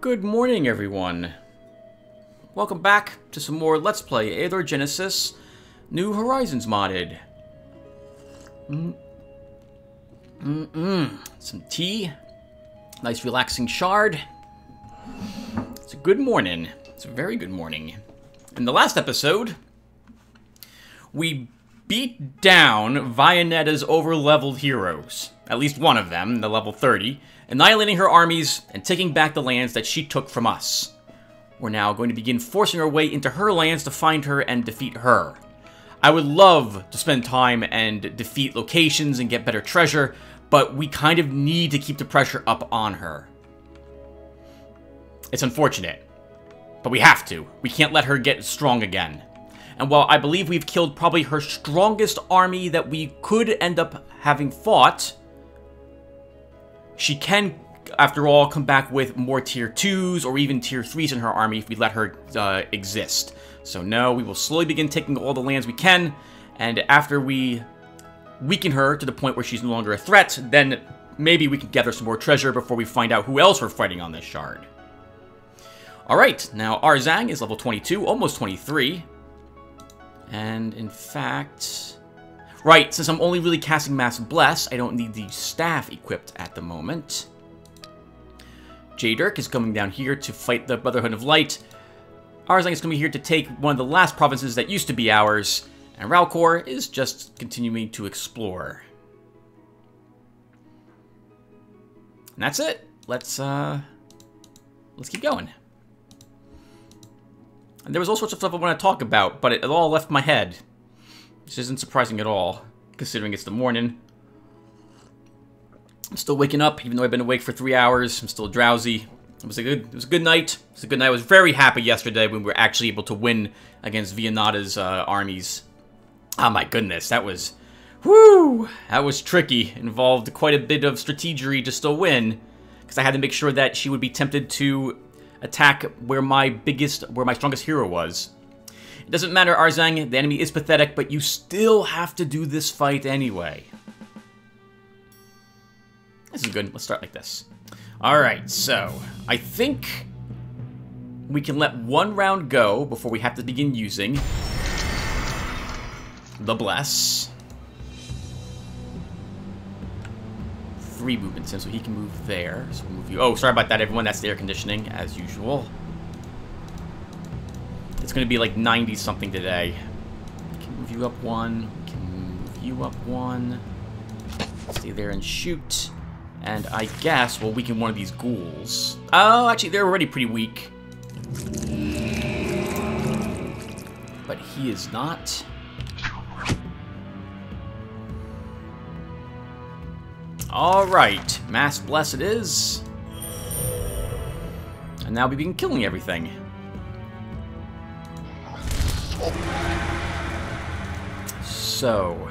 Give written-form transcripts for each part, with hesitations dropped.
Good morning, everyone. Welcome back to some more Let's Play Eador Genesis New Horizons modded. Some tea, nice relaxing shard. It's a good morning. It's a very good morning. In the last episode, we beat down Vionetta's over-leveled heroes, at least one of them, the level 30, annihilating her armies and taking back the lands that she took from us. We're now going to begin forcing our way into her lands to find her and defeat her. I would love to spend time and defeat locations and get better treasure, but we kind of need to keep the pressure up on her. It's unfortunate, but we have to. We can't let her get strong again. And while I believe we've killed probably her strongest army that we could end up having fought, she can, after all, come back with more Tier 2s or even Tier 3s in her army if we let her exist. So no, we will slowly begin taking all the lands we can, and after we weaken her to the point where she's no longer a threat, then maybe we can gather some more treasure before we find out who else we're fighting on this shard. Alright, now Arzang is level 22, almost 23. And, in fact... Right, since I'm only really casting Mass Bless, I don't need the staff equipped at the moment. Jadirk is coming down here to fight the Brotherhood of Light. Arzang is coming here to take one of the last provinces that used to be ours. And Ralkor is just continuing to explore. And that's it. Let's keep going. And there was all sorts of stuff I want to talk about, but it all left my head. This isn't surprising at all, considering it's the morning. I'm still waking up, even though I've been awake for 3 hours. I'm still drowsy. It was a good night. It was a good night. I was very happy yesterday when we were actually able to win against Vionetta's armies. Oh my goodness, that was... Woo! That was tricky. Involved quite a bit of strategery to still win, because I had to make sure that she would be tempted to attack where my strongest hero was. It doesn't matter, Arzang, the enemy is pathetic, but you still have to do this fight anyway. This is good. Let's start like this. Alright, so I think we can let one round go before we have to begin using the Bless. 3 movements in, so he can move there. So we'll move you. Oh, sorry about that, everyone. That's the air conditioning, as usual. It's going to be like 90-something today. We can move you up one. We can move you up one. Stay there and shoot. And I guess we'll weaken one of these ghouls. Oh, actually, they're already pretty weak. But he is not. Alright, Mass Bless it is. And now we begin killing everything. So,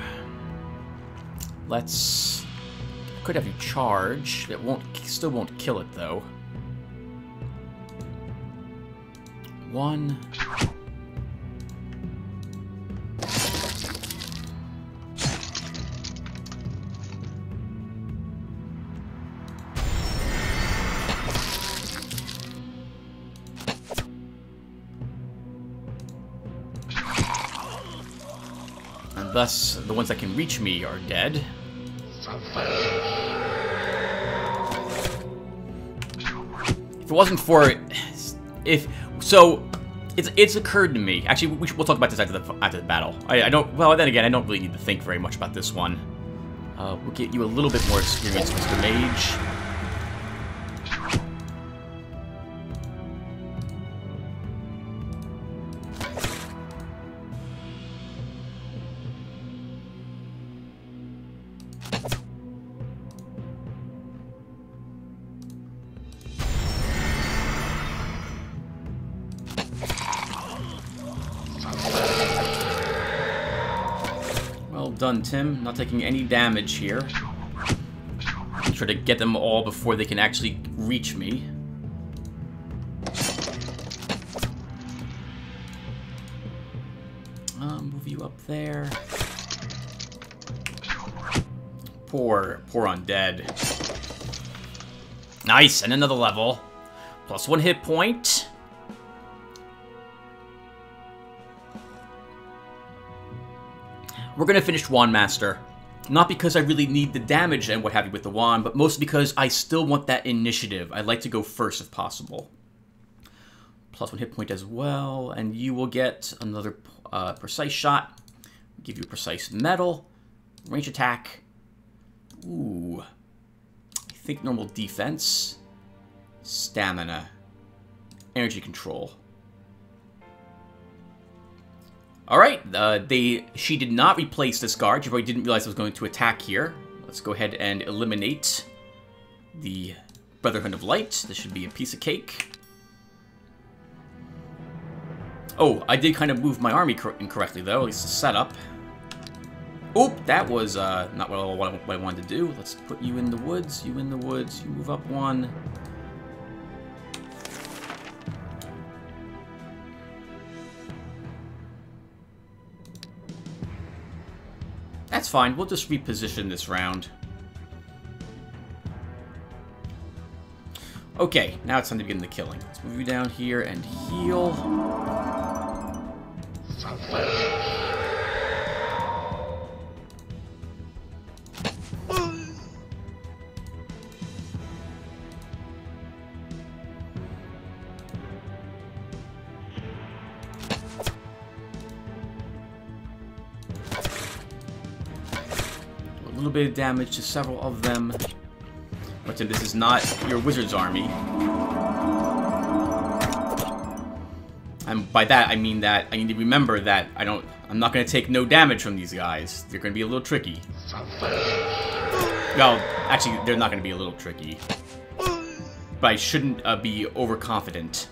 let's... Could have you charge. It won't, still won't kill it, though. 1... Thus, the ones that can reach me are dead. If it wasn't for it, it's occurred to me. Actually, we'll talk about this after the battle. I don't. Well, then again, I don't really need to think very much about this one. We'll get you a little bit more experience, Mr. Mage. Done, Tim. Not taking any damage here. Try to get them all before they can actually reach me. Move you up there. Poor undead. Nice, and another level. Plus one hit point. We're going to finish Wand Master. Not because I really need the damage and what have you with the wand, but mostly because I still want that initiative. I'd like to go first if possible. Plus one hit point as well, and you will get another precise shot. Give you a precise metal. Range attack. Ooh. I think normal defense. Stamina. Energy control. Alright, she did not replace this guard. You probably didn't realize I was going to attack here. Let's go ahead and eliminate the Brotherhood of Light. This should be a piece of cake. Oh, I did kind of move my army incorrectly, though. At least the setup. Oop, that was not what I wanted to do. Let's put you in the woods. You in the woods. You move up one. That's fine, we'll just reposition this round. Okay, now it's time to begin the killing. Let's move you down here and heal. Bit of damage to several of them. But this is not your wizard's army. And by that I mean that I need to remember that I'm not gonna take no damage from these guys. They're gonna be a little tricky. Well, actually they're not gonna be a little tricky. But I shouldn't be overconfident.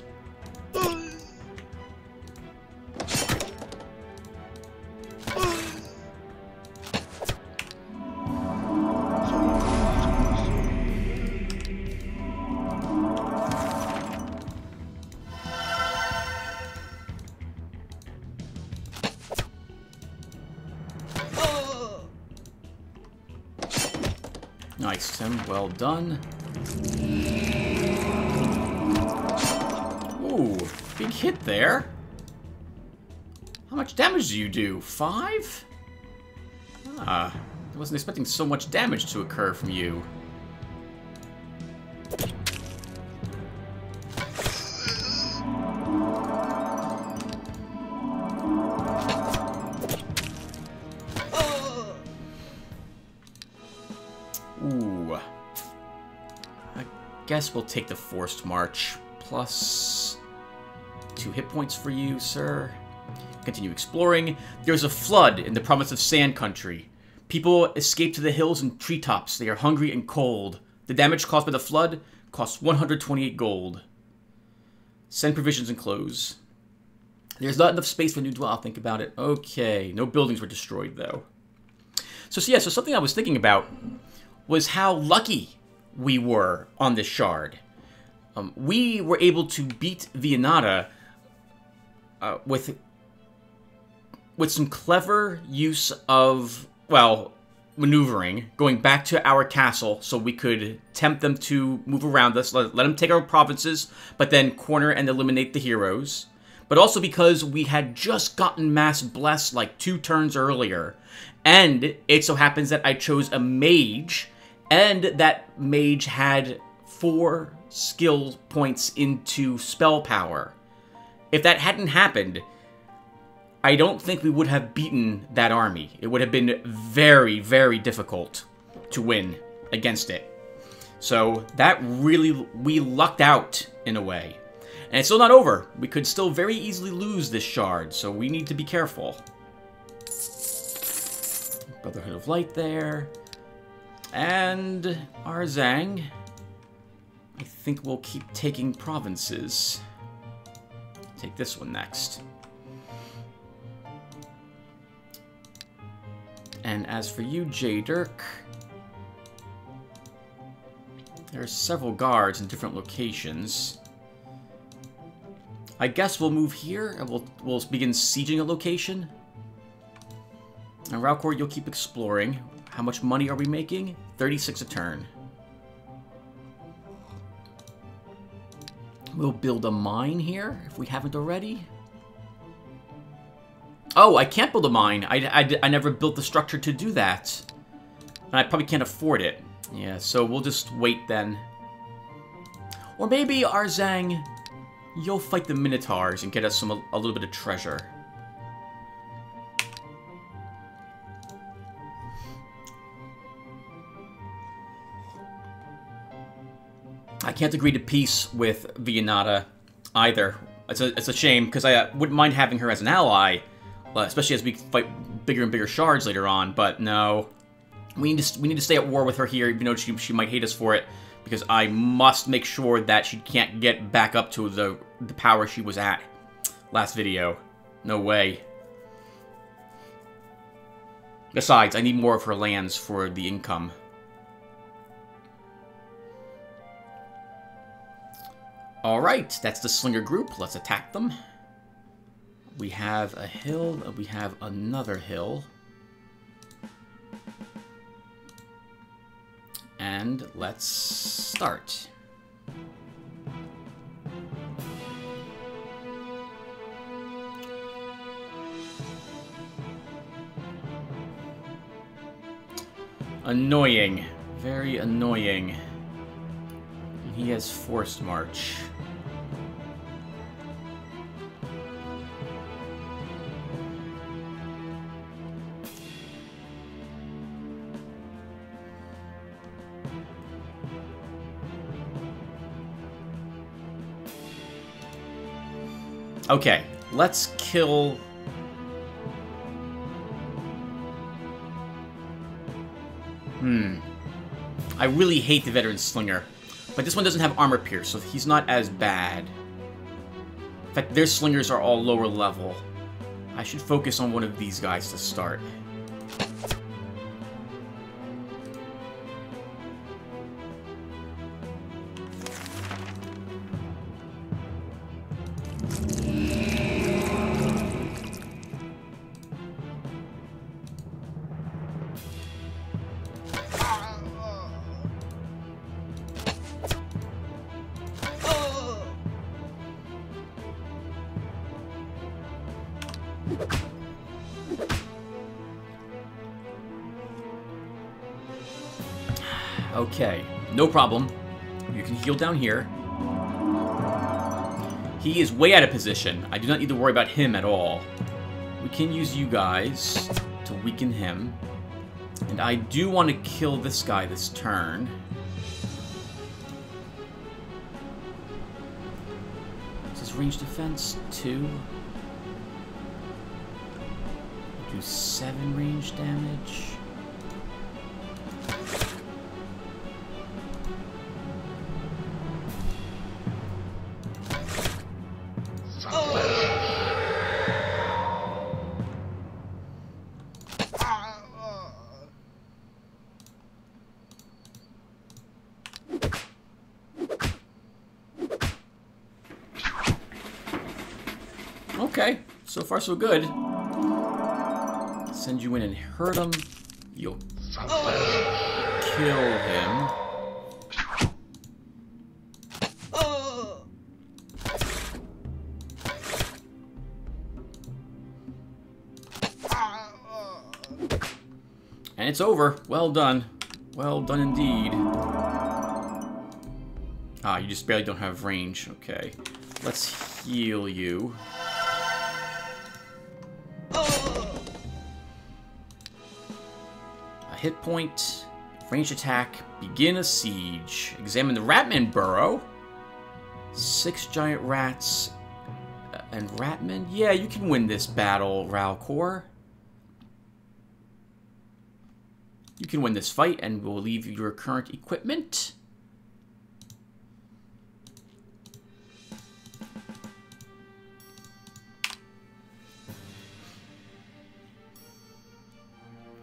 Nice, Tim. Well done. Ooh, big hit there. How much damage do you do? 5? Ah, I wasn't expecting so much damage to occur from you. Guess we'll take the forced march. Plus 2 hit points for you, sir. Continue exploring. There's a flood in the province of Sand Country. People escape to the hills and treetops. They are hungry and cold. The damage caused by the flood costs 128 gold. Send provisions and clothes. There's not enough space for a new dwell. Think about it. Okay. No buildings were destroyed, though. So something I was thinking about was how lucky we were on this shard. We were able to beat Vianetta with some clever use of, well, maneuvering, going back to our castle so we could tempt them to move around us, let them take our provinces, but then corner and eliminate the heroes. But also because we had just gotten Mass Blessed like 2 turns earlier. And it so happens that I chose a mage, and that mage had 4 skill points into spell power. If that hadn't happened, I don't think we would have beaten that army. It would have been very, very difficult to win against it. So that really, we lucked out in a way. And it's still not over. We could still very easily lose this shard, so we need to be careful. Brotherhood of Light there. And Arzang, I think we'll keep taking provinces. Take this one next. And as for you, Jadirk, there are several guards in different locations. I guess we'll move here and we'll begin sieging a location. And Ralkor, you'll keep exploring. How much money are we making? 36 a turn. We'll build a mine here, if we haven't already. Oh, I can't build a mine. I never built the structure to do that. And I probably can't afford it. Yeah, so we'll just wait then. Or maybe, Arzang, you'll fight the Minotaurs and get us a little bit of treasure. I can't agree to peace with Vianetta either. It's a shame, because I wouldn't mind having her as an ally, especially as we fight bigger and bigger shards later on, but no. We need to stay at war with her here, even though she might hate us for it, because I must make sure that she can't get back up to the power she was at last video. No way. Besides, I need more of her lands for the income. Alright, that's the Slinger group. Let's attack them. We have a hill. We have another hill. And let's start. Annoying. Very annoying. He has forced march. Okay, let's kill... I really hate the Veteran Slinger. But this one doesn't have armor pierce, so he's not as bad. In fact, their slingers are all lower level. I should focus on one of these guys to start. Okay, no problem. You can heal down here. He is way out of position. I do not need to worry about him at all. We can use you guys to weaken him. And I do want to kill this guy this turn. Is his range defense 2? Do 7 range damage. Okay, so far so good. Send you in and hurt him. You'll kill him. And it's over. Well done. Well done indeed. Ah, you just barely don't have range. Okay. Let's heal you. Hit point, ranged attack, begin a siege. Examine the Ratman burrow. 6 giant rats and Ratman. Yeah, you can win this battle, Ralkor. You can win this fight, and we'll leave you your current equipment.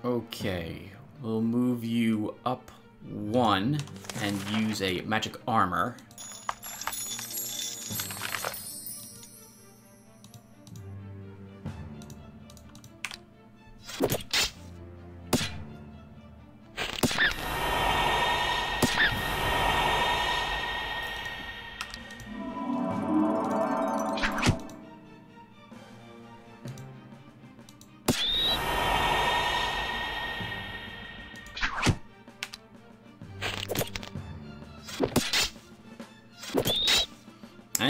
Okay. We'll move you up 1 and use a magic armor.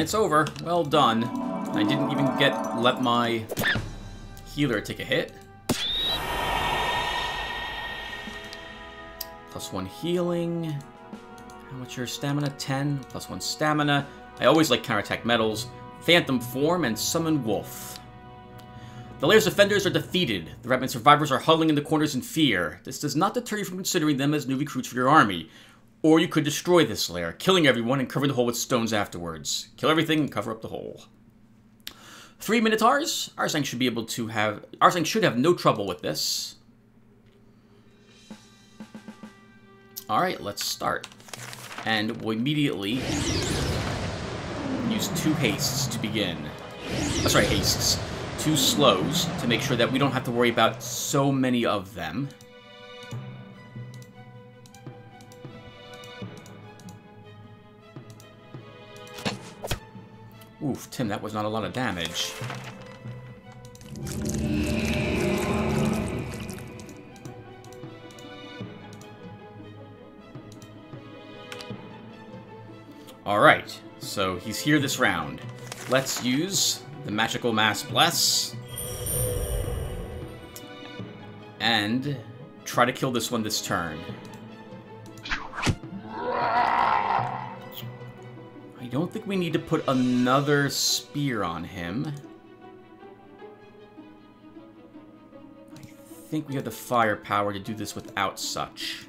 And it's over. Well done. I didn't even let my healer take a hit. +1 healing. How much your stamina? 10. +1 stamina. I always like counterattack metals. Phantom form and summon wolf. The Laird's defenders are defeated. The Ratman survivors are huddling in the corners in fear. This does not deter you from considering them as new recruits for your army. Or you could destroy this lair, killing everyone and covering the hole with stones afterwards. Kill everything and cover up the hole. 3 Minotaurs. Arzang should be able to have... Arzang should have no trouble with this. Alright, let's start. And we'll immediately use 2 hastes to begin. Oh, sorry, hastes. 2 slows to make sure that we don't have to worry about so many of them. Oof, Tim, that was not a lot of damage. Alright, so he's here this round. Let's use the Magical Mass Bless. And try to kill this one this turn. I don't think we need to put another spear on him. I think we have the firepower to do this without such.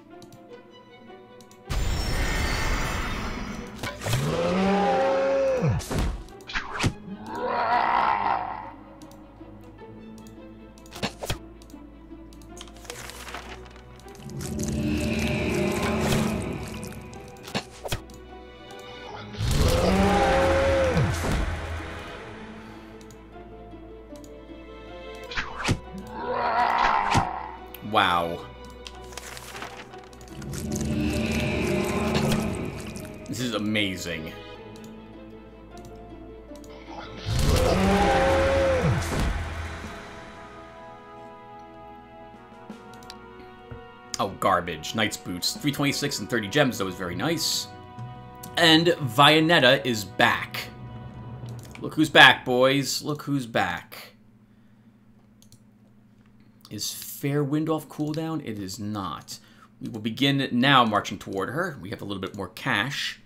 Amazing. Oh, garbage. Knight's Boots. 326 and 30 gems, though, is very nice. And Vianetta is back. Look who's back, boys. Look who's back. Is Fairwind off cooldown? It is not. We will begin now marching toward her. We have a little bit more cash.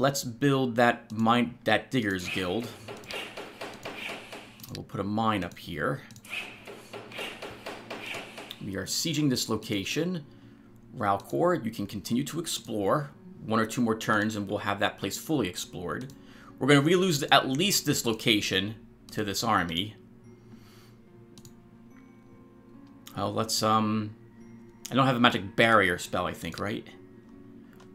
Let's build that mine, that Diggers Guild. We'll put a mine up here. We are sieging this location. Ralkor, you can continue to explore. 1 or 2 more turns and we'll have that place fully explored. We're going to re-lose at least this location to this army. Oh, let's, I don't have a magic barrier spell, I think, right?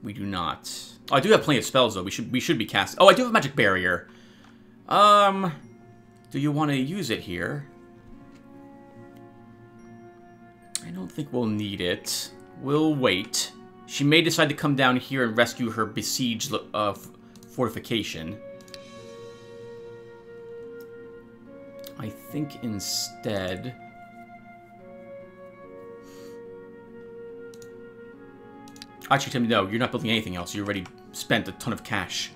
We do not. Oh, I do have plenty of spells though. We should be casting. Oh, I do have a magic barrier. Do you want to use it here? I don't think we'll need it. We'll wait. She may decide to come down here and rescue her besieged fortification. I think instead. Actually, Tim, no, you're not building anything else. You already spent a ton of cash.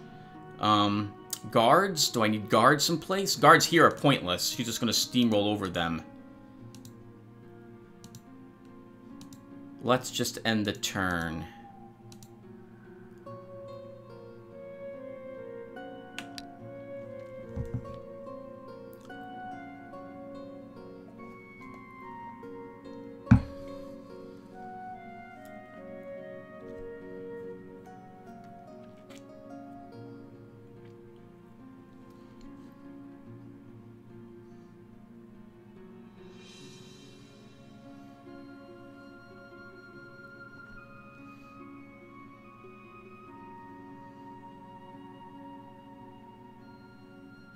Guards? Do I need guards someplace? Guards here are pointless. She's just going to steamroll over them. Let's just end the turn.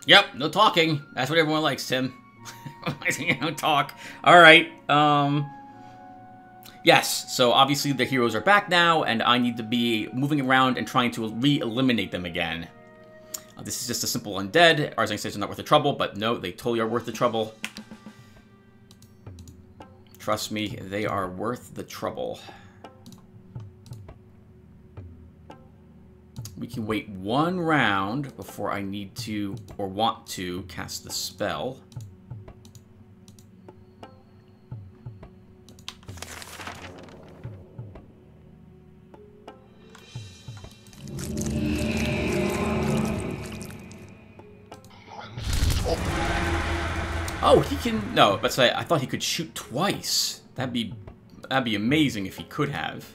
Yep, no talking. That's what everyone likes, Tim. No talk. Alright, yes, so obviously the heroes are back now, and I need to be moving around and trying to re-eliminate them again. This is just a simple undead. Arzang says they're not worth the trouble, but no, they totally are worth the trouble. Trust me, they are worth the trouble. We can wait one round before I need to, or want to, cast the spell. Oh, he can... No, but I thought he could shoot twice. That'd be amazing if he could have.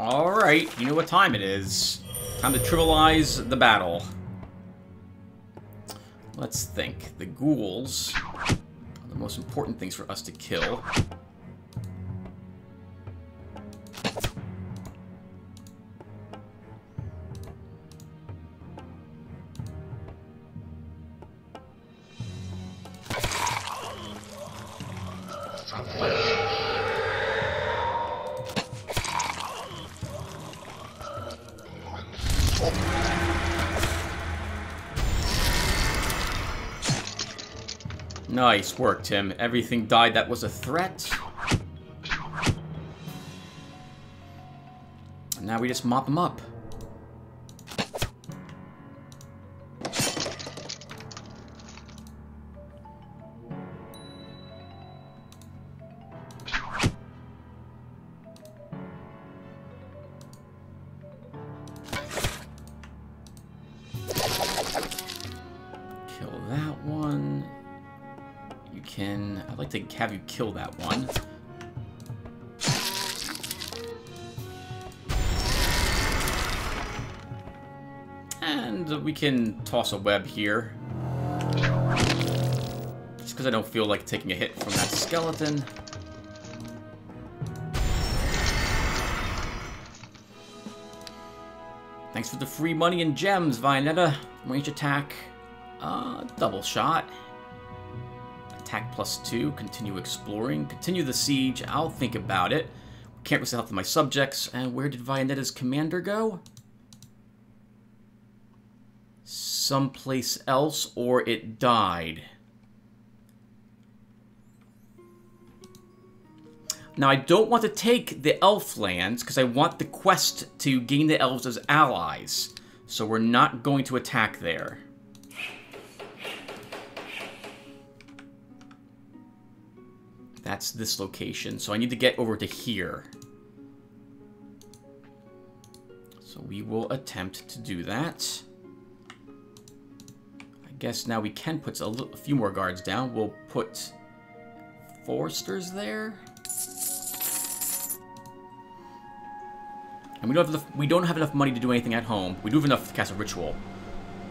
Alright, you know what time it is. Time to trivialize the battle. Let's think. The ghouls are the most important things for us to kill. Nice work, Tim. Everything died that was a threat. And now we just mop them up. Have you kill that one. And we can toss a web here. Just because I don't feel like taking a hit from that skeleton. Thanks for the free money and gems, Vianetta. Range attack. Double shot. Attack +2, continue exploring, continue the siege, I'll think about it. Can't risk the health of my subjects, and where did Vionetta's commander go? Someplace else, or it died. Now I don't want to take the elf lands, because I want the quest to gain the elves as allies. So we're not going to attack there. That's this location, so I need to get over to here. So we will attempt to do that. I guess now we can put a few more guards down. We'll put foresters there. And we don't have enough money to do anything at home. We do have enough to cast a ritual.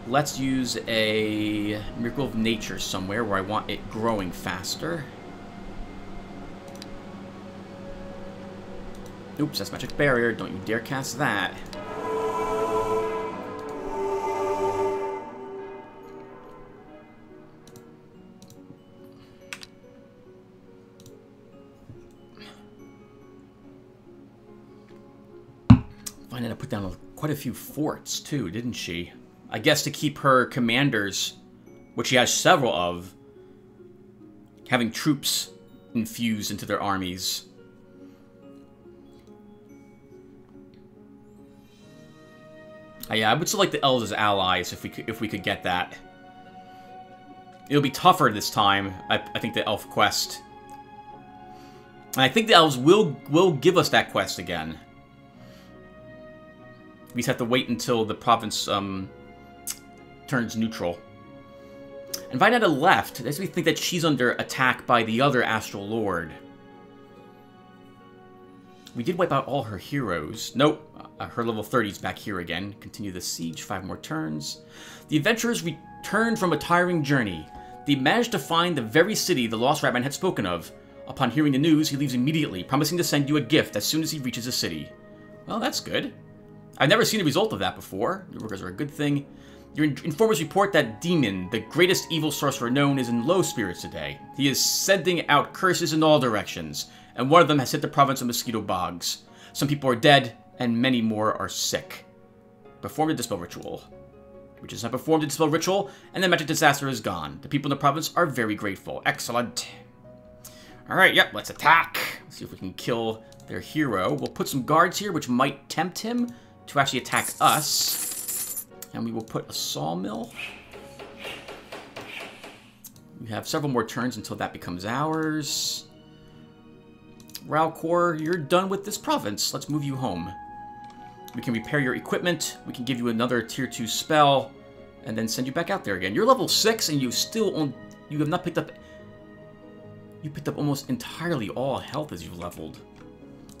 Let's use a miracle of nature somewhere where I want it growing faster. Oops, that's magic barrier. Don't you dare cast that. Vianetta put down quite a few forts, too, didn't she? I guess to keep her commanders, which she has several of, having troops infused into their armies. Yeah, I would select the elves as allies if we could get that. It'll be tougher this time, I think, the elf quest. And I think the elves will give us that quest again. We just have to wait until the province turns neutral. And Vianetta left. That makes me think that she's under attack by the other Astral Lord. We did wipe out all her heroes. Nope. Her level 30's back here again. Continue the siege. 5 more turns. The adventurers returned from a tiring journey. They managed to find the very city the lost Ratman had spoken of. Upon hearing the news, he leaves immediately, promising to send you a gift as soon as he reaches the city. Well, that's good. I've never seen a result of that before. The workers are a good thing. Your informers report that Demon, the greatest evil sorcerer known, is in low spirits today. He is sending out curses in all directions, and one of them has hit the province of Mosquito Bogs. Some people are dead, and many more are sick. Perform the Dispel Ritual. We just have performed the Dispel Ritual, and the magic disaster is gone. The people in the province are very grateful. Excellent. Alright, yep, let's attack. Let's see if we can kill their hero. We'll put some guards here, which might tempt him to actually attack us. And we will put a sawmill. We have several more turns until that becomes ours. Ralkor, you're done with this province. Let's move you home. We can repair your equipment. We can give you another tier 2 spell. And then send you back out there again. You're level 6 and you have not picked up... You picked up almost entirely all health as you've leveled.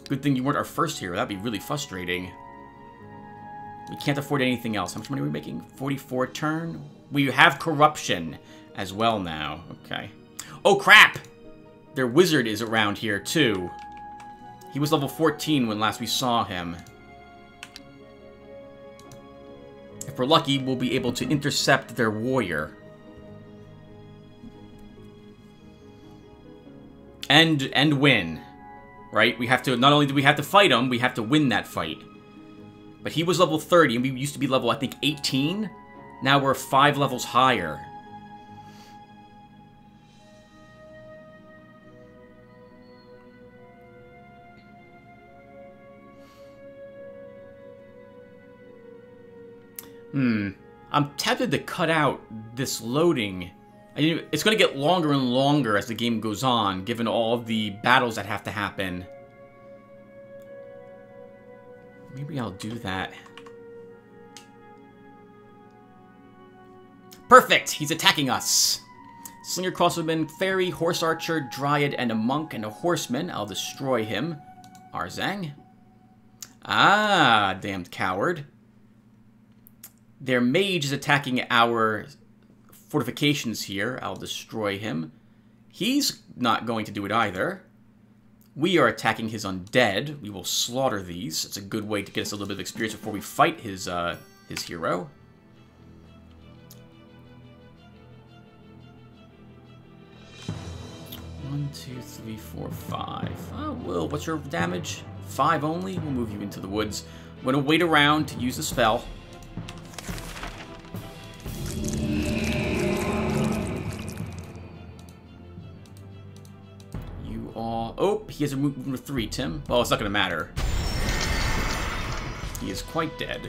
Good thing you weren't our first hero. That'd be really frustrating. We can't afford anything else. How much money are we making? 44 turn? We have corruption as well now. Okay. Oh, crap! Their wizard is around here, too. He was level 14 when last we saw him. If we're lucky, we'll be able to intercept their warrior. And win. Right? We have to, not only do we have to fight him, we have to win that fight. But he was level 30, and we used to be level, I think, 18. Now we're 5 levels higher. I'm tempted to cut out this loading. It's going to get longer and longer as the game goes on, given all of the battles that have to happen. Maybe I'll do that. Perfect! He's attacking us. Slinger, crossbowman, fairy, horse archer, dryad, and a monk, and a horseman. I'll destroy him. Arzang. Ah, damned coward. Their mage is attacking our fortifications here. I'll destroy him. He's not going to do it either. We are attacking his undead. We will slaughter these. It's a good way to get us a little bit of experience before we fight his hero. One, two, three, four, five. Oh, well, what's your damage? 5 only? We'll move you into the woods. I'm going to wait around to use the spell. Oh, he has a move number 3, Tim. Well, it's not going to matter. He is quite dead.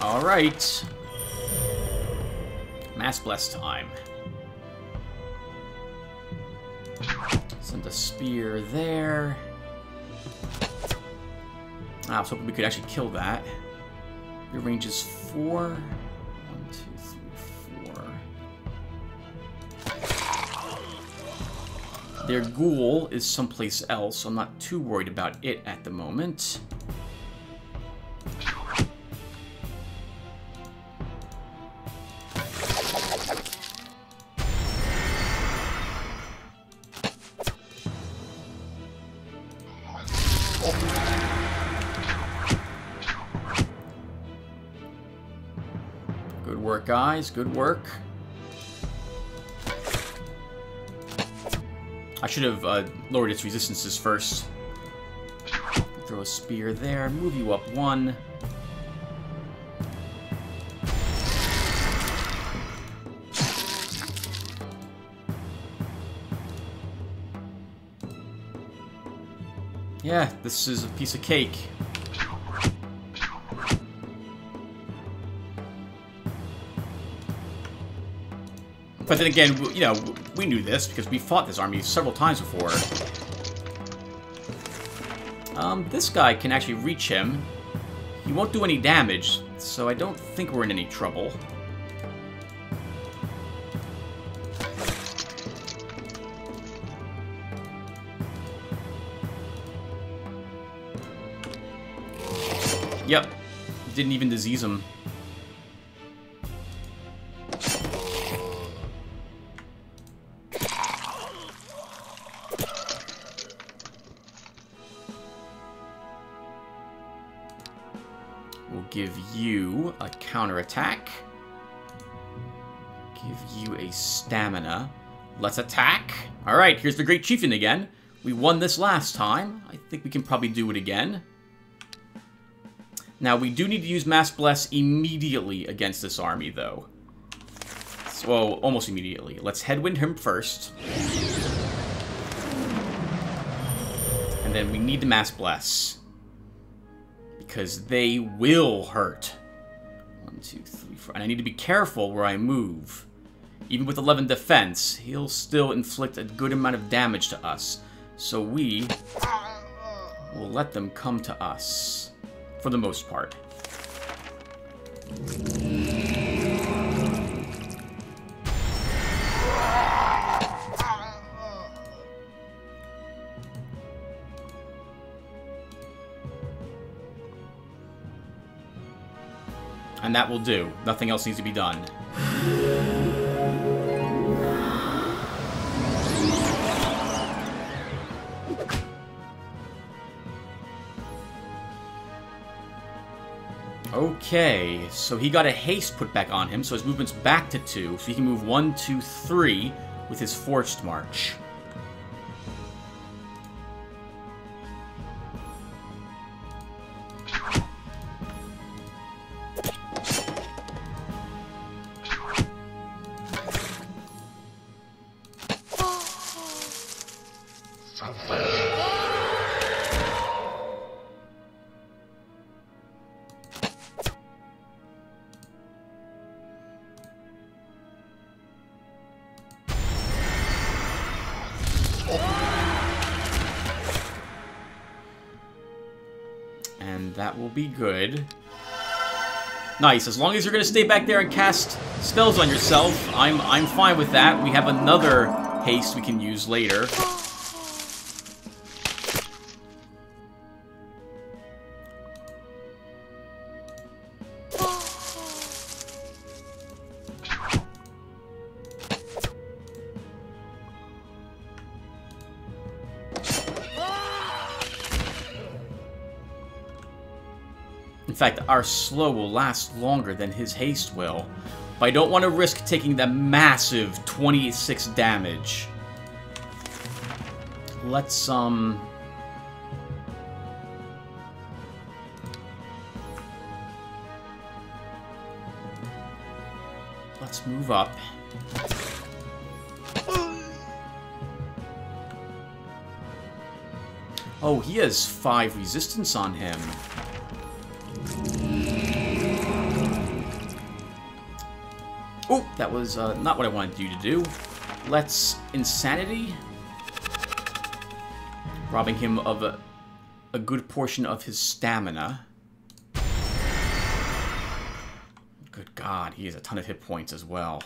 All right. Mass bless time. Send a spear there. I was hoping we could actually kill that. Your range is 4. 1, 2, 3, 4. Their ghoul is someplace else, so I'm not too worried about it at the moment. Guys, good work. I should have lowered its resistances first. Throw a spear there, move you up 1. Yeah, this is a piece of cake. But then again, you know, we knew this because we fought this army several times before. This guy can actually reach him. He won't do any damage, so I don't think we're in any trouble. Yep. Didn't even disease him. You a counterattack. Give you a stamina. Let's attack. Alright, here's the Great Chieftain again. We won this last time. I think we can probably do it again. Now, we do need to use Mass Bless immediately against this army, though. So, well, almost immediately. Let's Headwind him first. And then we need to Mass Bless. Because they will hurt. 1, 2, 3, 4. And I need to be careful where I move. Even with 11 defense, he'll still inflict a good amount of damage to us. So we will let them come to us. For the most part. And that will do. Nothing else needs to be done. Okay, so he got a haste put back on him, so his movement's back to 2, so he can move 1, 2, 3 with his forced march. Be good. Nice. As long as you're going to stay back there and cast spells on yourself, I'm fine with that. We have another haste we can use later. In fact, our slow will last longer than his haste will. But I don't want to risk taking the massive 26 damage. Let's, let's move up. Oh, he has 5 resistance on him. Oh, that was not what I wanted you to do. Let's Insanity. Robbing him of a good portion of his stamina. Good God, he has a ton of hit points as well.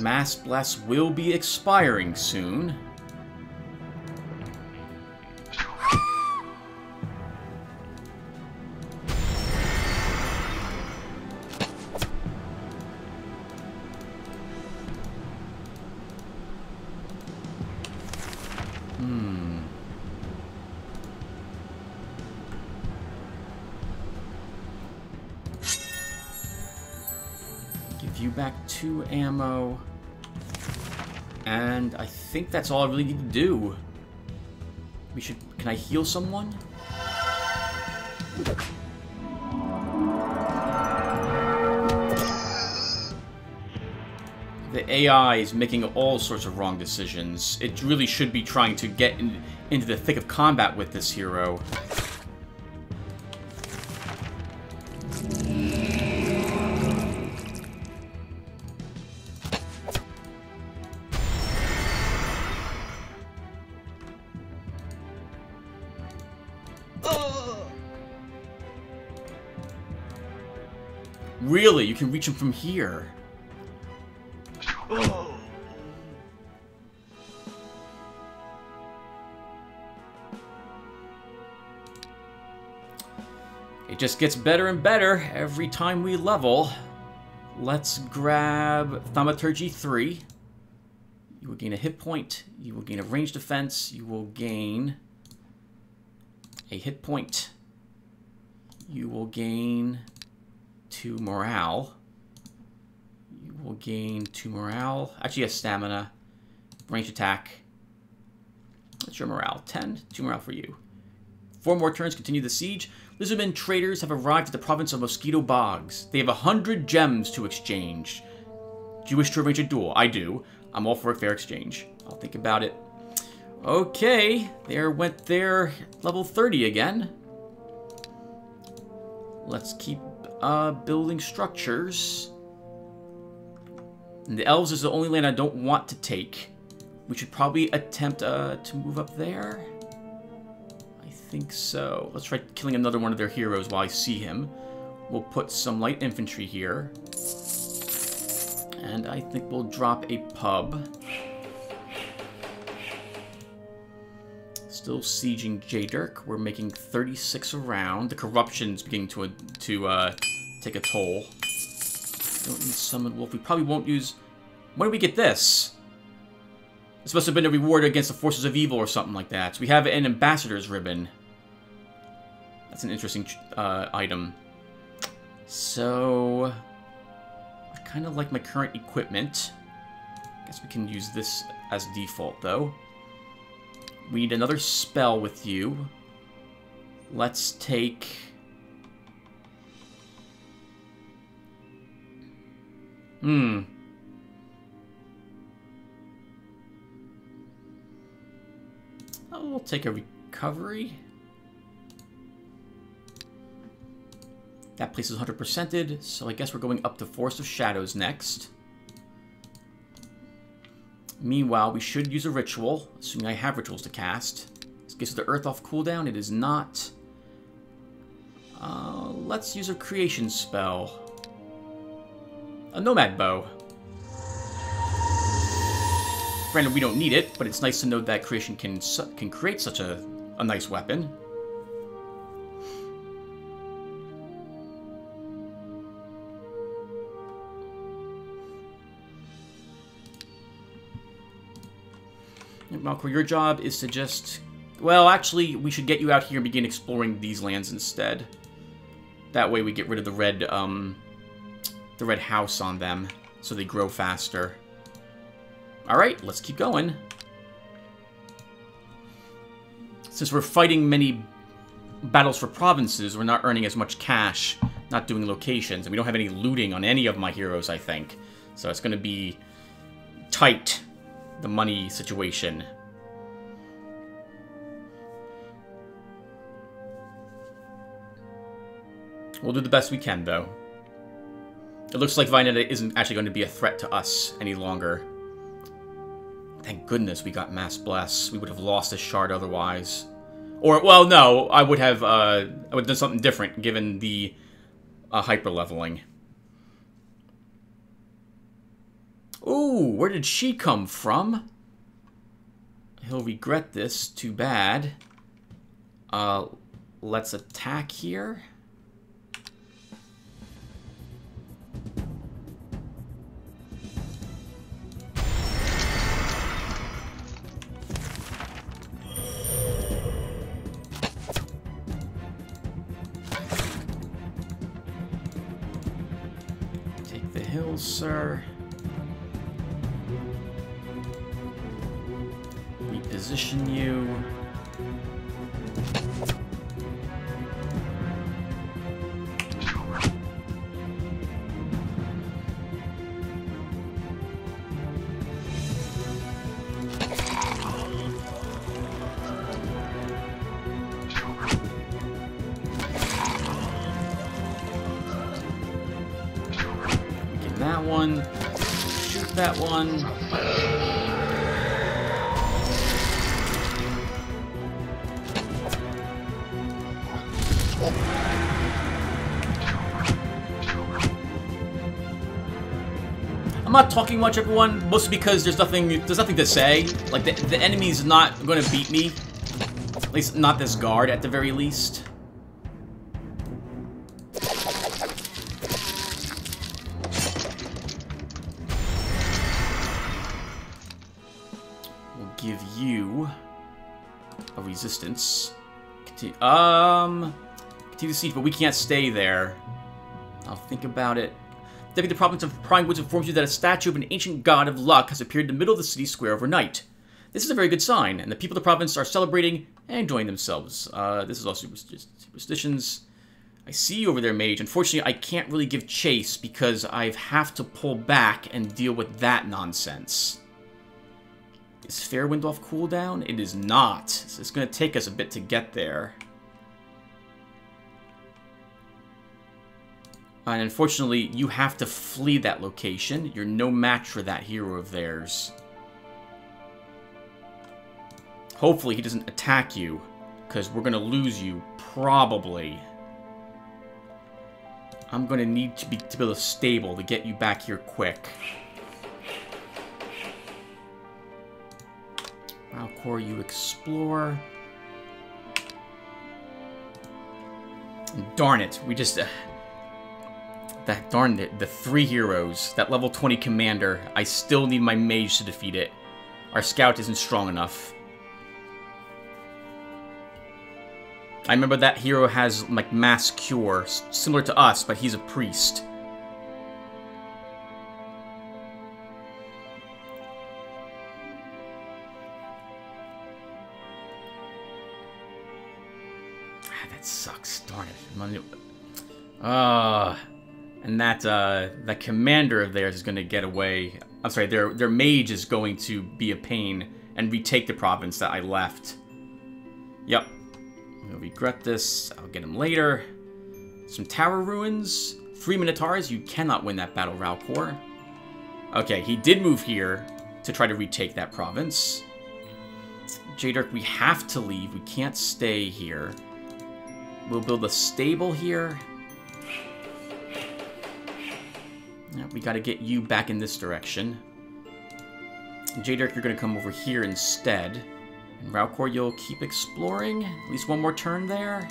Mass Bless will be expiring soon. Give you back 2 ammo. And I think that's all I really need to do. We should... Can I heal someone? The AI is making all sorts of wrong decisions. It really should be trying to get into the thick of combat with this hero. Really? You can reach him from here. Oh. It just gets better and better every time we level. Let's grab Thaumaturgy 3. You will gain a hit point. You will gain a range defense. You will gain a hit point. You will gain... 2 morale. We'll gain 2 morale. Actually, yes, stamina. Range attack. What's your morale? 10. 2 morale for you. 4 more turns, continue the siege. Lizardmen traders have arrived at the province of Mosquito Bogs. They have 100 gems to exchange. Do you wish to arrange a duel? I do. I'm all for a fair exchange. I'll think about it. Okay, there went their level 30 again. Let's keep building structures. And the elves is the only land I don't want to take. We should probably attempt to move up there. I think so. Let's try killing another one of their heroes while I see him. We'll put some light infantry here. And I think we'll drop a pub. Still sieging Jadirk. We're making 36 a round. The corruption's beginning to take a toll. Don't need Summon Wolf. We probably won't use... When did we get this? This must have been a reward against the forces of evil or something like that. So we have an Ambassador's Ribbon. That's an interesting item. So... I kind of like my current equipment. I guess we can use this as default, though. We need another spell with you. Let's take... Oh, we'll take a recovery. That place is 100%ed, so I guess we're going up to Forest of Shadows next. Meanwhile, we should use a ritual, assuming I have rituals to cast. This gives the earth off cooldown. It is not. Let's use a creation spell. A nomad bow. Granted, we don't need it, but it's nice to know that creation can create such a nice weapon. Malko, your job is to just... Well, actually, we should get you out here and begin exploring these lands instead. That way we get rid of the red house on them, so they grow faster. Alright, let's keep going. Since we're fighting many battles for provinces, we're not earning as much cash, not doing locations, and we don't have any looting on any of my heroes, I think. So it's going to be tight, the money situation. We'll do the best we can, though. It looks like Vianetta isn't actually going to be a threat to us any longer. Thank goodness we got Mass Bless. We would have lost a shard otherwise. Or, well, no, I would have done something different given the hyper-leveling. Ooh, where did she come from? He'll regret this. Too bad. Let's attack here. Sir. Reposition you. That one. I'm not talking much, everyone, mostly because there's nothing to say. Like the enemy's not gonna beat me. At least not this guard at the very least. Resistance. Continue the siege, but we can't stay there. I'll think about it. That be the province of Prying Woods informs you that a statue of an ancient god of luck has appeared in the middle of the city square overnight. This is a very good sign, and the people of the province are celebrating and enjoying themselves. This is all superstitions. I see you over there, mage. Unfortunately, I can't really give chase because I have to pull back and deal with that nonsense. Is Fairwind off cooldown? It is not. So it's going to take us a bit to get there. And unfortunately, you have to flee that location. You're no match for that hero of theirs. Hopefully he doesn't attack you, because we're going to lose you, probably. I'm going to need to build a stable to get you back here quick. Ralkor, you explore. And darn it, we just... that darn it, the three heroes, that level 20 commander, I still need my mage to defeat it. Our scout isn't strong enough. I remember that hero has, like, mass cure, similar to us, but he's a priest. Ah, that sucks, darn it. And that commander of theirs is going to get away. I'm sorry, their mage is going to be a pain and retake the province that I left. Yep. I'm going to regret this. I'll get him later. Some tower ruins. 3 minotaurs. You cannot win that battle, Ralkor. Okay, he did move here to try to retake that province. Jadirk, we have to leave. We can't stay here. We'll build a stable here. We gotta get you back in this direction. Jadirk, you're gonna come over here instead. And Raucourt, you'll keep exploring. At least one more turn there.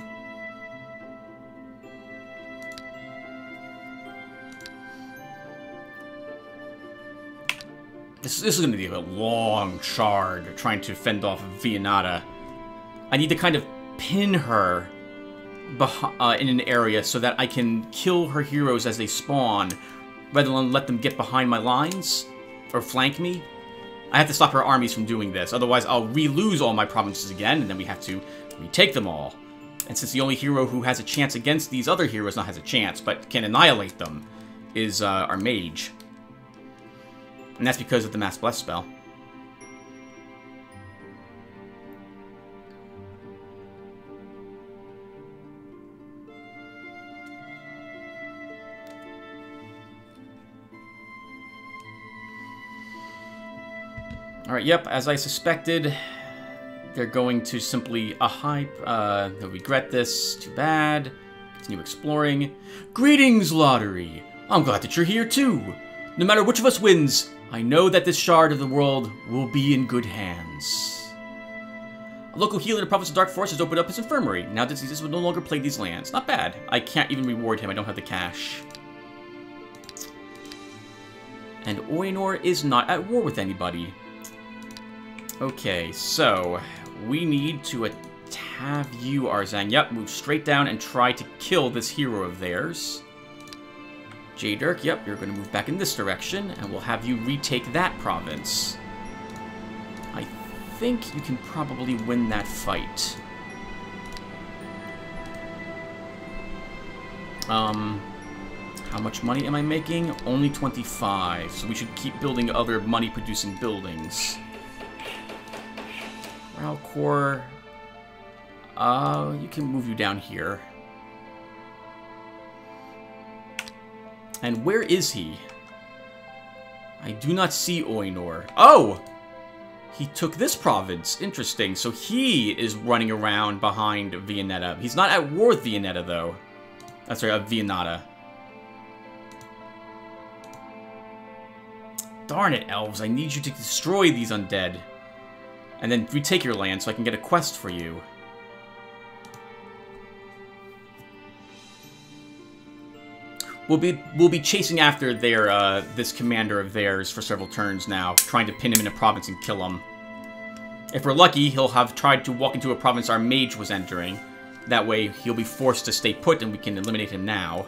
This is gonna be a long charge trying to fend off Vianetta. I need to kind of pin her in an area so that I can kill her heroes as they spawn, rather than let them get behind my lines or flank me. I have to stop her armies from doing this, otherwise I'll re-lose all my provinces again, and then we have to retake them all. And since the only hero who has a chance against these other heroes, not has a chance, but can annihilate them, is our mage. And that's because of the Mass Bless spell. Alright, yep, as I suspected, they're going to simply they'll regret this, too bad. Continue exploring. Greetings, Lotaeri! I'm glad that you're here too! No matter which of us wins, I know that this shard of the world will be in good hands. A local healer in the province of Dark Forest has opened up his infirmary. Now diseases will no longer plague these lands. Not bad. I can't even reward him, I don't have the cash. And Oinor is not at war with anybody. Okay, so we need to have you, Arzang. Yep, move straight down and try to kill this hero of theirs. Jadirk, yep, you're going to move back in this direction, and we'll have you retake that province. I think you can probably win that fight. How much money am I making? Only 25, so we should keep building other money-producing buildings. Alcor, you can move you down here. And where is he? I do not see Oinor. Oh! He took this province. Interesting. So he is running around behind Vionetta. He's not at war with Vionetta, though. That's right, Vionetta. Darn it, elves. I need you to destroy these undead. And then retake your land so I can get a quest for you. We'll be chasing after their this commander of theirs for several turns now, trying to pin him in a province and kill him. If we're lucky, he'll have tried to walk into a province our mage was entering. That way, he'll be forced to stay put and we can eliminate him now.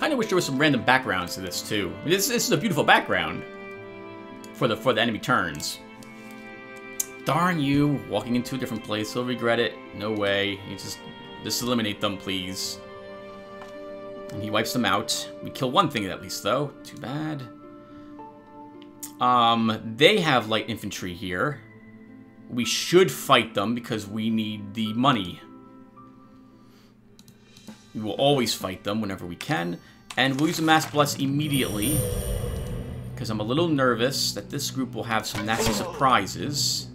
Kind of wish there was some random backgrounds to this too. I mean, this is a beautiful background for the enemy turns. Darn you! Walking into a different place, he'll regret it. No way. You just eliminate them, please. And he wipes them out. We kill one thing at least, though. Too bad. They have light infantry here. We should fight them because we need the money. We will always fight them whenever we can. And we'll use a Mass Bless immediately. Because I'm a little nervous that this group will have some nasty surprises.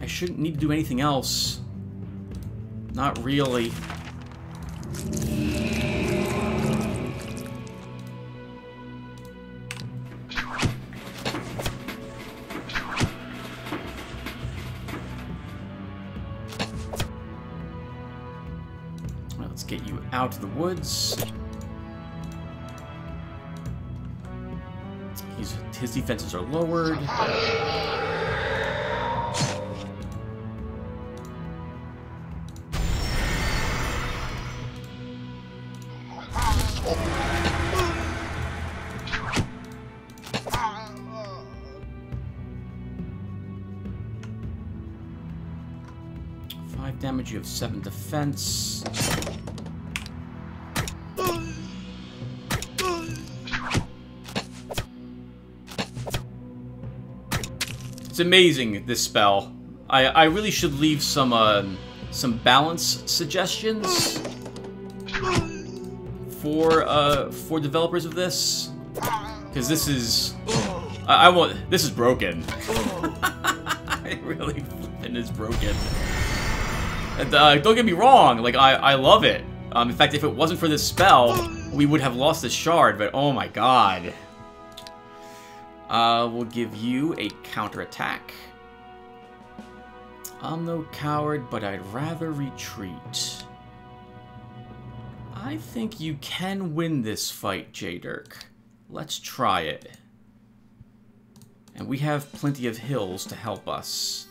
I shouldn't need to do anything else. Not really. Well, let's get you out of the woods. His defenses are lowered. You have 7 defense. It's amazing, this spell. I really should leave some balance suggestions for developers of this, because this is this is broken. It really is broken. Don't get me wrong, like, I love it. In fact, if it wasn't for this spell, we would have lost this shard, but oh my god. We'll give you a counterattack. I'm no coward, but I'd rather retreat. I think you can win this fight, Jadirk. Let's try it. And we have plenty of hills to help us.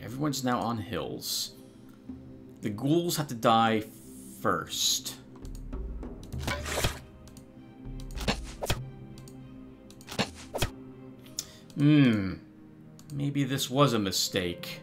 Everyone's now on hills. The ghouls have to die first. Maybe this was a mistake.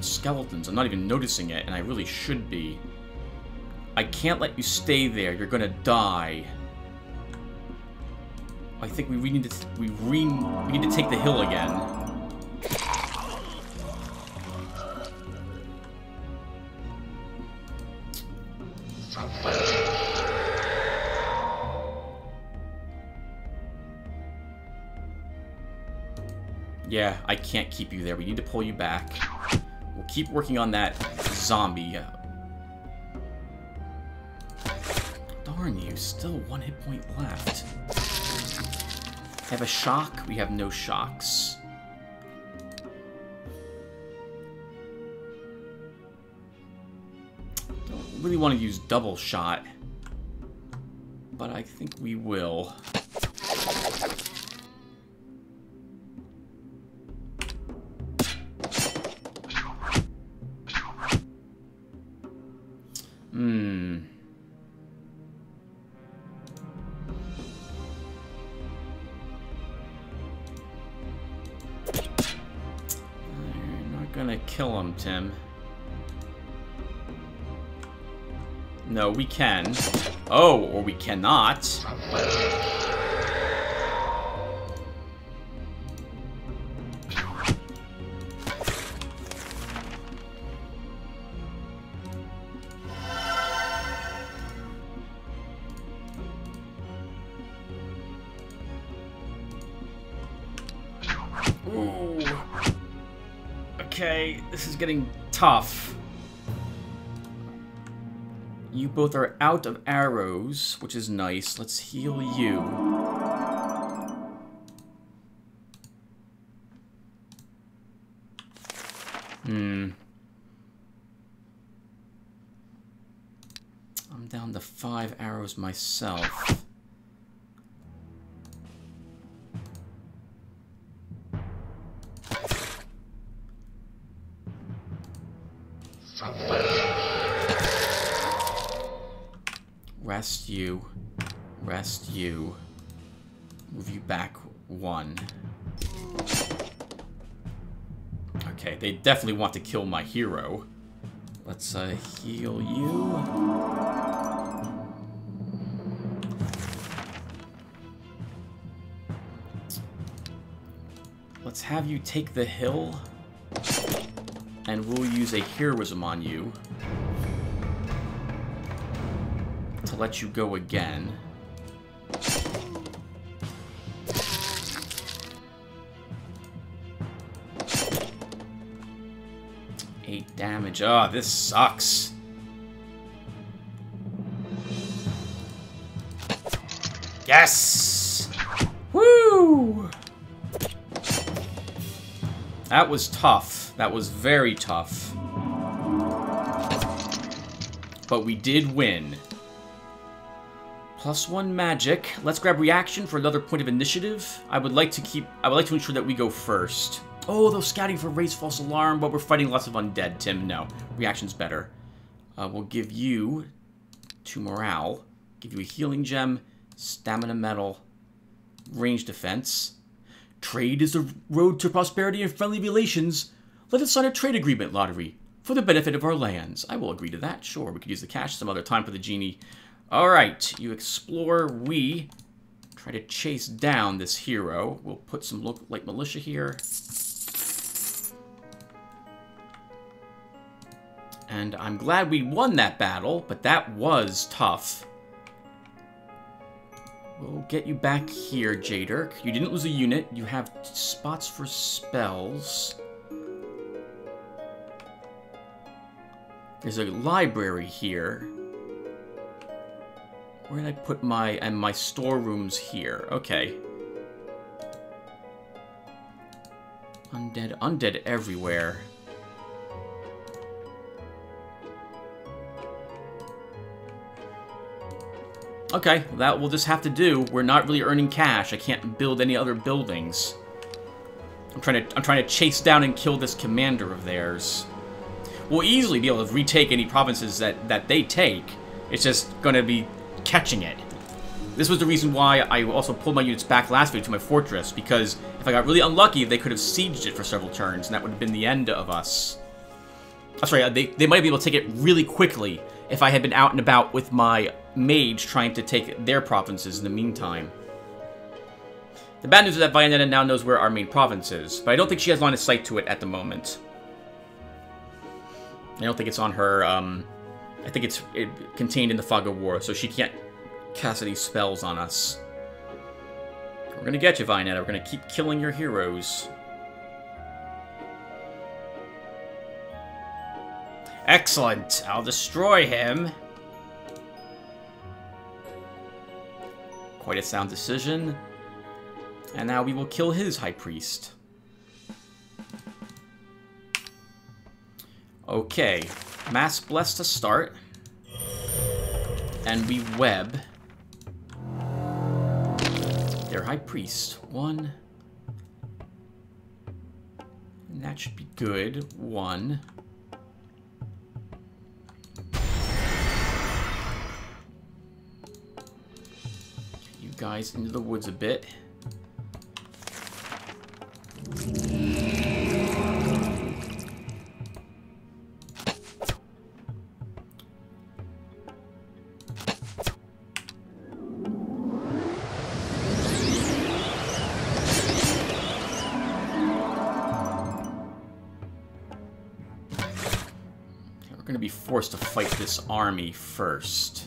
Skeletons. I'm not even noticing it, and I really should be. I can't let you stay there. You're gonna die. I think we need to take the hill again. Yeah, I can't keep you there. We need to pull you back. We'll keep working on that zombie. Darn you, still 1 hit point left. Have a shock? We have no shocks. Don't really want to use double shot, but I think we will. gonna kill him, Tim. No, we can. Oh, or we cannot. Ooh. Okay, this is getting tough. You both are out of arrows, which is nice. Let's heal you. I'm down to 5 arrows myself. Rest you. Rest you. Move you back 1. Okay, they definitely want to kill my hero. Let's heal you. Let's have you take the hill. And we'll use a heroism on you. To let you go again. Eight damage. Ah, this sucks. Yes! Woo! That was tough. That was very tough. But we did win. +1 magic. Let's grab reaction for another point of initiative. I would like to ensure that we go first. Oh, they're scouting for race false alarm, but we're fighting lots of undead, Tim. No. Reaction's better. We'll give you 2 morale. Give you a healing gem, stamina medal, range defense. Trade is the road to prosperity and friendly relations. Let us sign a trade agreement, Lotaeri, for the benefit of our lands. I will agree to that. Sure, we could use the cash some other time for the genie. Alright, you explore, we try to chase down this hero. We'll put some local light militia here. And I'm glad we won that battle, but that was tough. We'll get you back here, Jadirk. You didn't lose a unit. You have spots for spells. There's a library here. Where did I put my storerooms here? Okay. Undead everywhere. Okay, that will just have to do. We're not really earning cash. I can't build any other buildings. I'm trying to chase down and kill this commander of theirs. We'll easily be able to retake any provinces that they take. It's just gonna be catching it. This was the reason why I also pulled my units back last week to my fortress, because if I got really unlucky, they could have sieged it for several turns, and that would have been the end of us. That's right, they might be able to take it really quickly if I had been out and about with my mage trying to take their provinces in the meantime. The bad news is that Vianetta now knows where our main province is, but I don't think she has line of sight to it at the moment. I don't think it's on her, I think it's contained in the Fog of War, so she can't cast any spells on us. We're gonna get you, Vianetta. We're gonna keep killing your heroes. Excellent! I'll destroy him! Quite a sound decision. And now we will kill his High Priest. Okay. Mass Bless to start. And we web their High Priest. 1. And that should be good. 1. Get you guys into the woods a bit. going to be forced to fight this army first.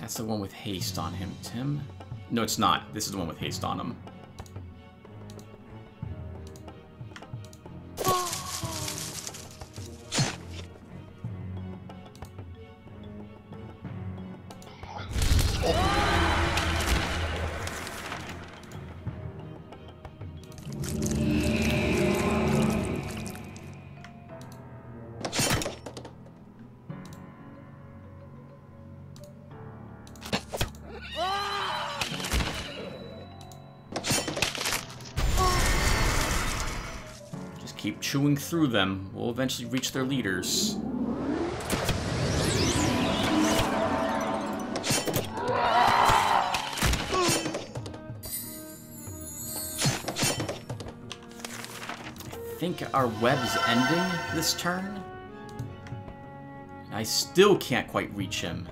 That's the one with haste on him, Tim. No, it's not. This is the one with haste on him. Chewing through them, we'll eventually reach their leaders. I think our web's ending this turn. I still can't quite reach him.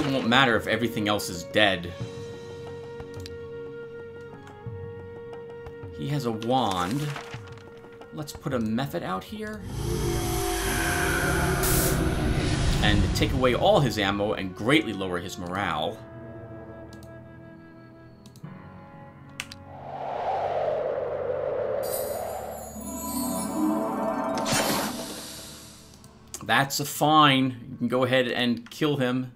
It won't matter if everything else is dead. He has a wand. Let's put a method out here. And take away all his ammo and greatly lower his morale. That's a fine. You can go ahead and kill him.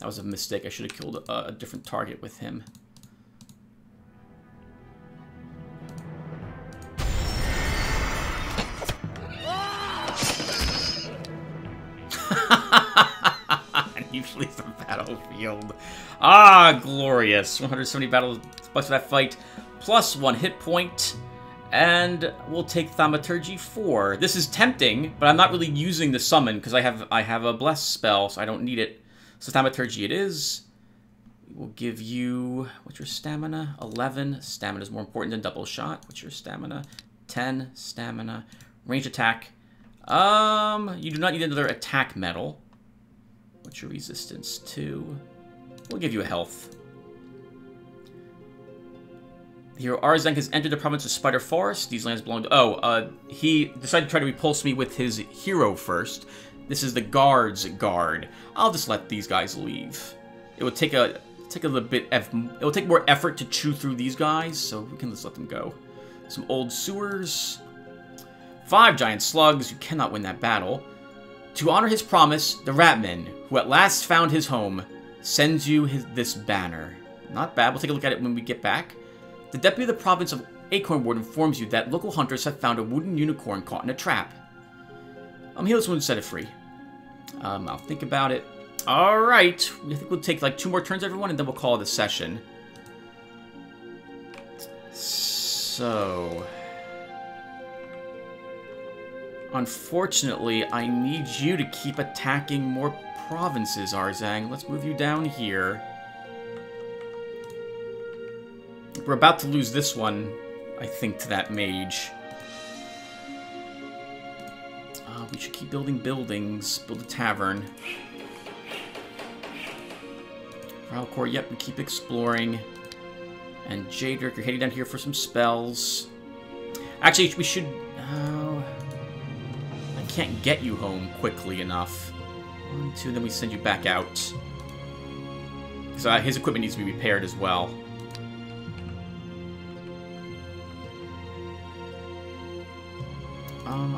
That was a mistake. I should have killed a different target with him. He flees the battlefield. Ah, glorious. 170 battle bucks for that fight. Plus 1 hit point. And we'll take Thaumaturgy 4. This is tempting, but I'm not really using the summon because I have a Bless spell, so I don't need it. So Thaumaturgy it is. We'll give you... What's your stamina? 11. Stamina is more important than double shot. What's your stamina? 10. Stamina. Range attack. You do not need another attack medal. What's your resistance to? We'll give you a health. The hero Arzang has entered the province of Spider Forest. These lands belong to... he decided to try to repulse me with his hero first. This is the guard's guard. I'll just let these guys leave. It would take a little bit of... It will take more effort to chew through these guys, so we can just let them go. Some old sewers. 5 giant slugs. You cannot win that battle. To honor his promise, the Ratman, who at last found his home, sends you this banner. Not bad. We'll take a look at it when we get back. The deputy of the province of Acorn Ward informs you that local hunters have found a wooden unicorn caught in a trap. Heal this one and set it free. I'll think about it. Alright. I think we'll take like 2 more turns, everyone, and then we'll call it a session. So... Unfortunately, I need you to keep attacking more provinces, Arzang. Let's move you down here. We're about to lose this one, I think, to that mage. We should keep building buildings. Build a tavern. Ralkor, yep, we keep exploring. And Jadirk, you're heading down here for some spells. Actually, we should... I can't get you home quickly enough. 1, 2, then we send you back out. Because his equipment needs to be repaired as well.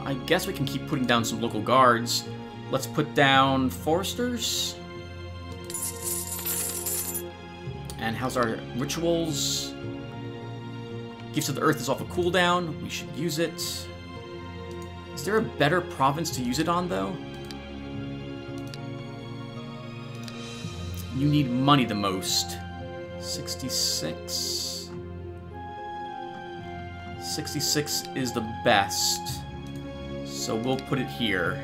I guess we can keep putting down some local guards. Let's put down foresters. And how's our rituals? Gifts of the Earth is off a cooldown. We should use it. Is there a better province to use it on, though? You need money the most. 66. 66 is the best. So we'll put it here.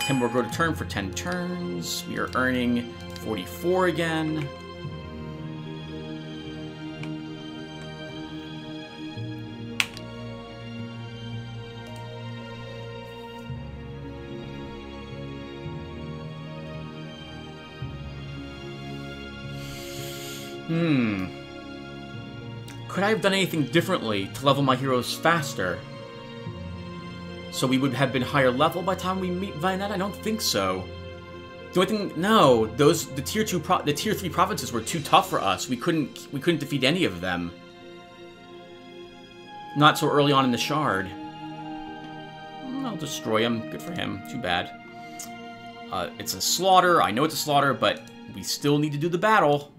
Timber will go to turn for 10 turns. We are earning 44 again. Could I have done anything differently to level my heroes faster? So we would have been higher level by the time we meet Vianetta? I don't think so. The only thing, no, the tier 3 provinces were too tough for us. We couldn't defeat any of them. Not so early on in the Shard. I'll destroy him. Good for him. Too bad. It's a slaughter. I know it's a slaughter, but we still need to do the battle.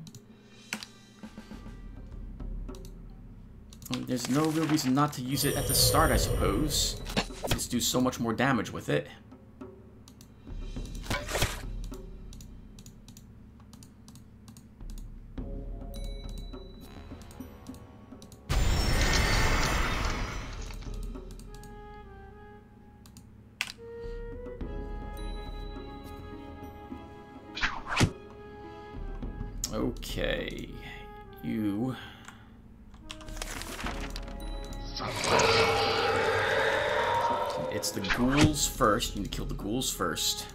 There's no real reason not to use it at the start, I suppose. Just do so much more damage with it. Okay, you... It's the ghouls first. You need to kill the ghouls first.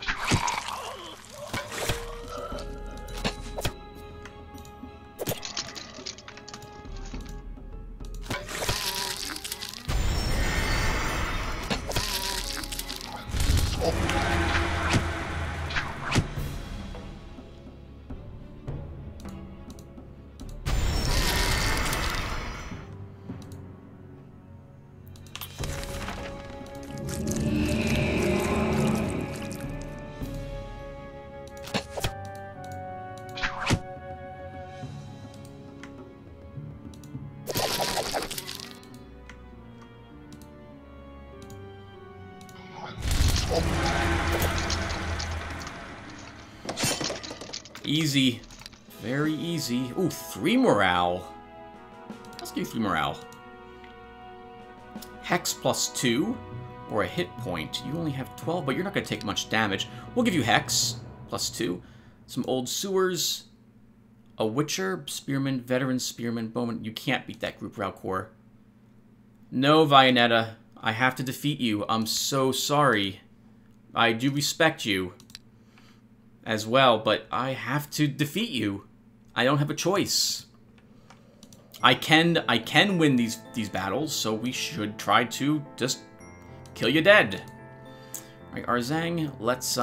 Easy. Very easy. Ooh, 3 morale. Let's do 3 morale. Hex plus 2, or a hit point. You only have 12, but you're not going to take much damage. We'll give you Hex plus 2. Some old sewers. A witcher, spearman, veteran, spearman, bowman. You can't beat that group, Ralkor. No, Vianetta. I have to defeat you. I'm so sorry. I do respect you as well, but I have to defeat you. I don't have a choice. I can win these battles, so we should try to just kill you dead. All right, Arzang, let's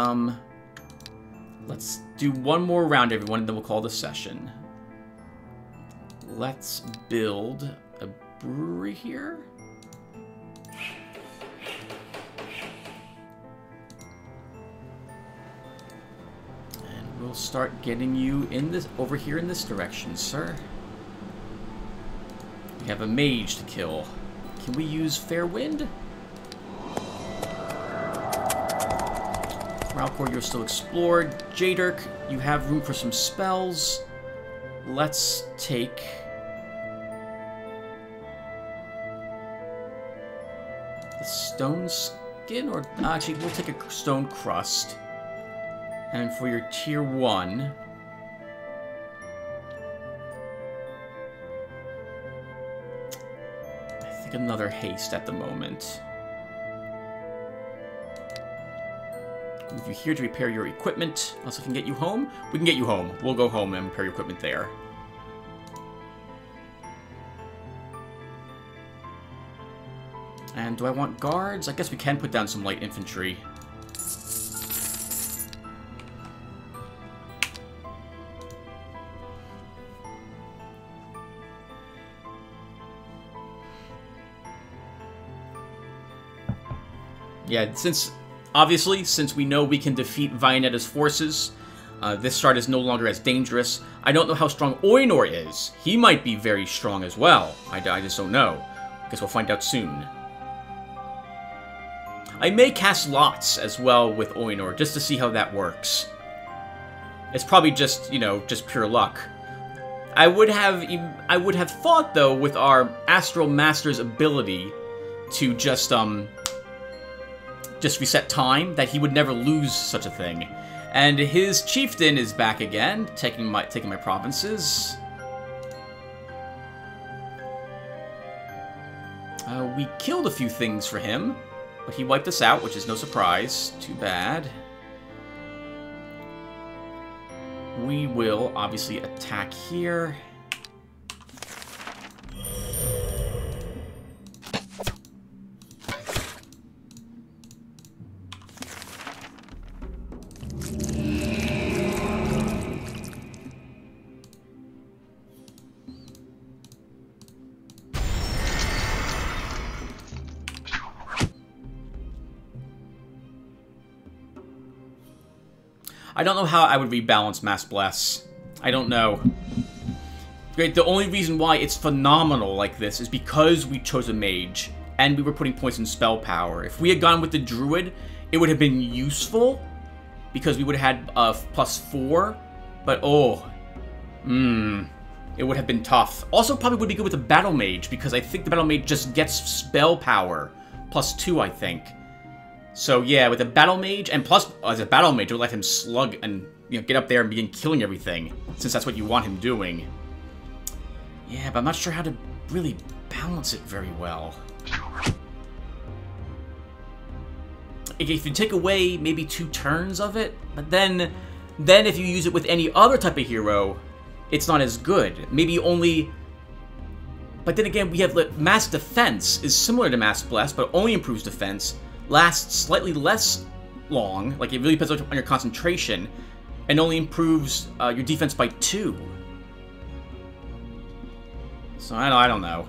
do one more round, everyone, and then we'll call the session. Let's build a brewery here. We'll start getting you in this over here in this direction, sir. We have a mage to kill. Can we use Fair Wind? Ralkor, you're still explored. Jadirk, you have room for some spells. Let's take. The stone skin, or actually, we'll take a stone crust. And for your tier 1, I think another haste at the moment. Move you here to repair your equipment. Also, can get you home. We can get you home. We'll go home and repair your equipment there. And do I want guards? I guess we can put down some light infantry. Yeah, obviously, since we know we can defeat Vionetta's forces, this Shard is no longer as dangerous. I don't know how strong Oinor is. He might be very strong as well. I just don't know. I guess we'll find out soon. I I may cast lots as well with Oinor, just to see how that works. It's probably just, you know, just pure luck. I would have thought, though, with our Astral Master's ability to just reset time, that he would never lose such a thing. And his chieftain is back again, taking my provinces. We killed a few things for him, but he wiped us out, which is no surprise. Too bad. We will obviously attack here. I don't know how I would rebalance Mass Bless. I don't know. Great. The only reason why it's phenomenal like this is because we chose a mage, and we were putting points in spell power. If we had gone with the druid, it would have been useful, because we would have had +4, but oh. It would have been tough. Also, probably would be good with a battle mage, because I think the battle mage just gets spell power. +2, I think. So yeah, with a battle mage, and plus as a battle mage, it would let him slug and, you know, get up there and begin killing everything, since that's what you want him doing. Yeah, but I'm not sure how to really balance it very well. If you take away maybe 2 turns of it, but then if you use it with any other type of hero, it's not as good. Maybe only. But then again, we have mass defense is similar to mass bless, but only improves defense. Lasts slightly less long, like it really depends on your concentration, and only improves your defense by 2. So I don't know.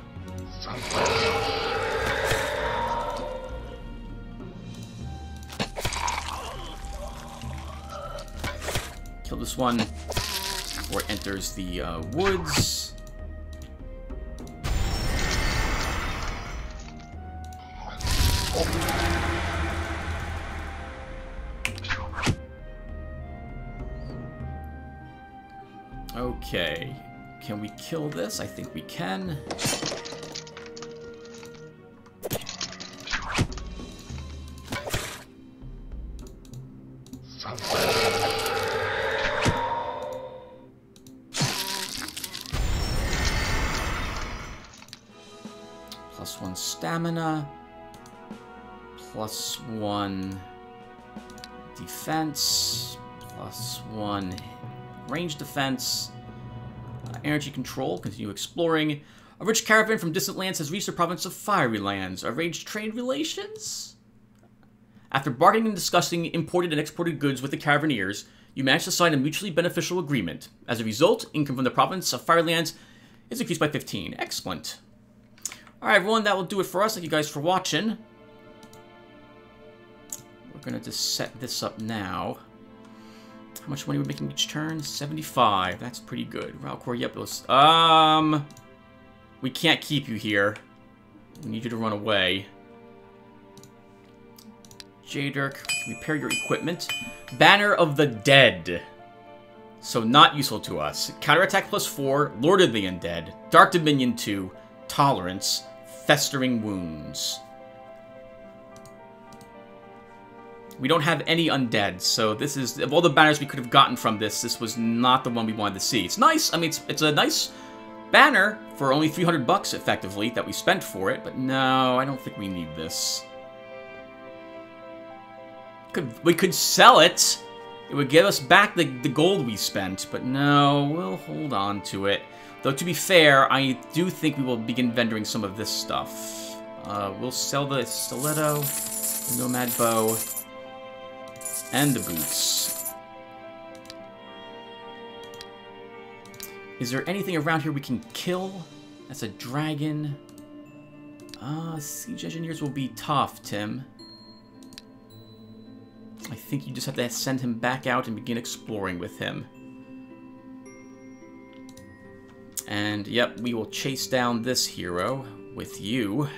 Kill this one before it enters the woods. Okay, can we kill this? I think we can. +1 stamina, +1 defense, +1 range defense. Energy control. Continue exploring. A rich caravan from distant lands has reached the province of Fiery Lands. Arranged trade relations? After bargaining and discussing imported and exported goods with the caravaneers, you managed to sign a mutually beneficial agreement. As a result, income from the province of Fiery Lands is increased by 15. Excellent. Alright, everyone. That will do it for us. Thank you guys for watching. We're going to just set this up now. How much money we're making each turn? 75. That's pretty good. Ralkor, yep. We can't keep you here. We need you to run away. Jadirk, repair your equipment. Banner of the Dead. So not useful to us. Counterattack +4. Lord of the Undead. Dark Dominion 2. Tolerance. Festering Wounds. We don't have any undead, so this is... Of all the banners we could have gotten from this, this was not the one we wanted to see. It's nice! I mean, it's a nice banner for only $300, effectively, that we spent for it. But no, I don't think we need this. We could sell it! It would give us back the gold we spent, but no, we'll hold on to it. Though, to be fair, I do think we will begin vendoring some of this stuff. We'll sell the stiletto, the nomad bow... and the boots. Is there anything around here we can kill? That's a dragon. Siege engineers will be tough, Tim. I think you just have to send him back out and begin exploring with him. And, yep, we will chase down this hero with you.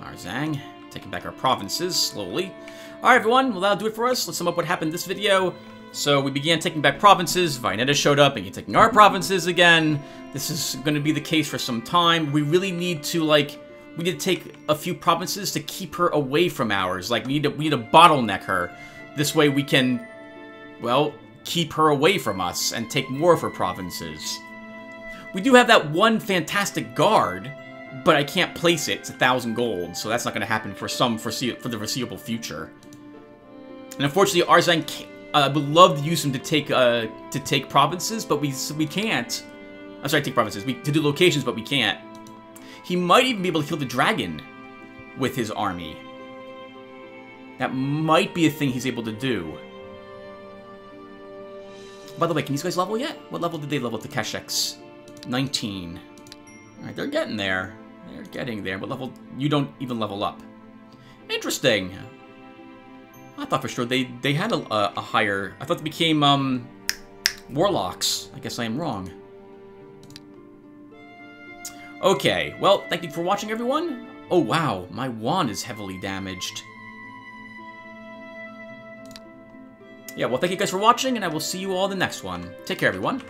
Arzang. taking back our provinces slowly. Alright everyone, well that'll do it for us. Let's sum up what happened this video. So we began taking back provinces, Vianetta showed up and you're taking our provinces again. This is going to be the case for some time. We really need to, like, we need to take a few provinces to keep her away from ours. Like, we need to bottleneck her. This way we can, well, keep her away from us and take more of her provinces. We do have that one fantastic guard, but I can't place it. It's 1,000 gold, so that's not going to happen for the foreseeable future. And unfortunately, Arzang would love to use him to take provinces, but we can't. I'm sorry, take provinces. We to do locations, but we can't. He might even be able to kill the dragon with his army. That might be a thing he's able to do. By the way, can these guys level yet? What level did they level up to Kashyx? 19. Alright, they're getting there. They're getting there. What level? You don't even level up. Interesting. I thought for sure they had a higher... I thought they became, warlocks. I guess I am wrong. Okay, well, thank you for watching, everyone. Oh, wow, my wand is heavily damaged. Yeah, well, thank you guys for watching, and I will see you all in the next one. Take care, everyone.